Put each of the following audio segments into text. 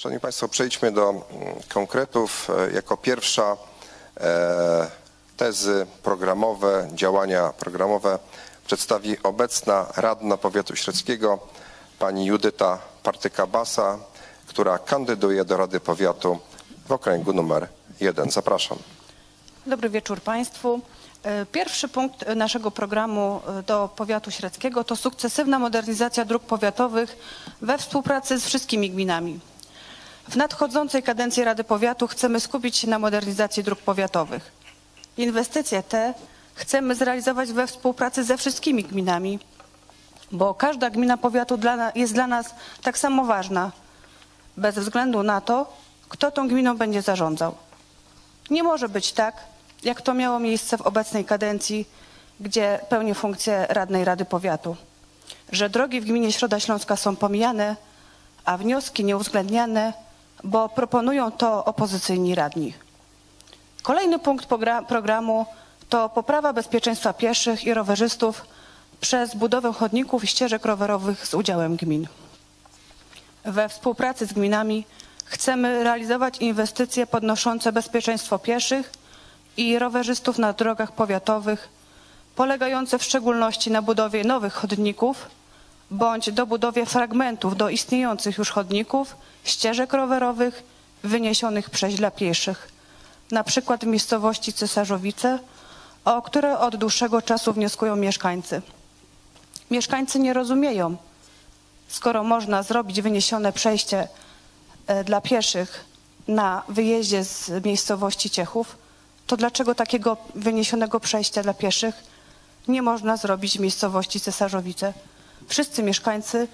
Szanowni Państwo, przejdźmy do konkretów. Jako pierwsza tezy programowe, działania programowe przedstawi obecna radna powiatu średzkiego pani Judyta Partyka-Basa, która kandyduje do Rady Powiatu w okręgu numer 1. Zapraszam. Dobry wieczór Państwu. Pierwszy punkt naszego programu do powiatu średzkiego to sukcesywna modernizacja dróg powiatowych we współpracy z wszystkimi gminami. W nadchodzącej kadencji Rady Powiatu chcemy skupić się na modernizacji dróg powiatowych. Inwestycje te chcemy zrealizować we współpracy ze wszystkimi gminami, bo każda gmina powiatu jest dla nas tak samo ważna, bez względu na to, kto tą gminą będzie zarządzał. Nie może być tak, jak to miało miejsce w obecnej kadencji, gdzie pełnię funkcję radnej Rady Powiatu, że drogi w gminie Środa Śląska są pomijane, a wnioski nieuwzględniane, bo proponują to opozycyjni radni. Kolejny punkt programu to poprawa bezpieczeństwa pieszych i rowerzystów przez budowę chodników i ścieżek rowerowych z udziałem gmin. We współpracy z gminami chcemy realizować inwestycje podnoszące bezpieczeństwo pieszych i rowerzystów na drogach powiatowych, polegające w szczególności na budowie nowych chodników bądź dobudowie fragmentów do istniejących już chodników, ścieżek rowerowych wyniesionych przejść dla pieszych, na przykład w miejscowości Cesarzowice, o które od dłuższego czasu wnioskują mieszkańcy. Mieszkańcy nie rozumieją, skoro można zrobić wyniesione przejście dla pieszych na wyjeździe z miejscowości Ciechów, to dlaczego takiego wyniesionego przejścia dla pieszych nie można zrobić w miejscowości Cesarzowice? Wszyscy mieszkańcy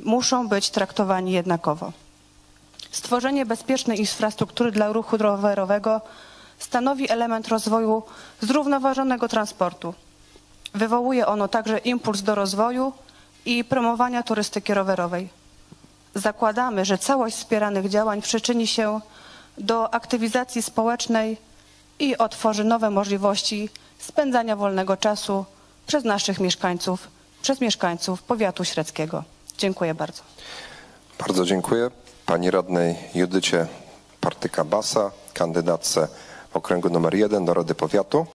muszą być traktowani jednakowo. Stworzenie bezpiecznej infrastruktury dla ruchu rowerowego stanowi element rozwoju zrównoważonego transportu. Wywołuje ono także impuls do rozwoju i promowania turystyki rowerowej. Zakładamy, że całość wspieranych działań przyczyni się do aktywizacji społecznej i otworzy nowe możliwości spędzania wolnego czasu przez naszych mieszkańców, przez mieszkańców powiatu średzkiego. Dziękuję bardzo. Bardzo dziękuję pani radnej Judycie Partyka-Basa, kandydatce w okręgu nr 1 do Rady Powiatu.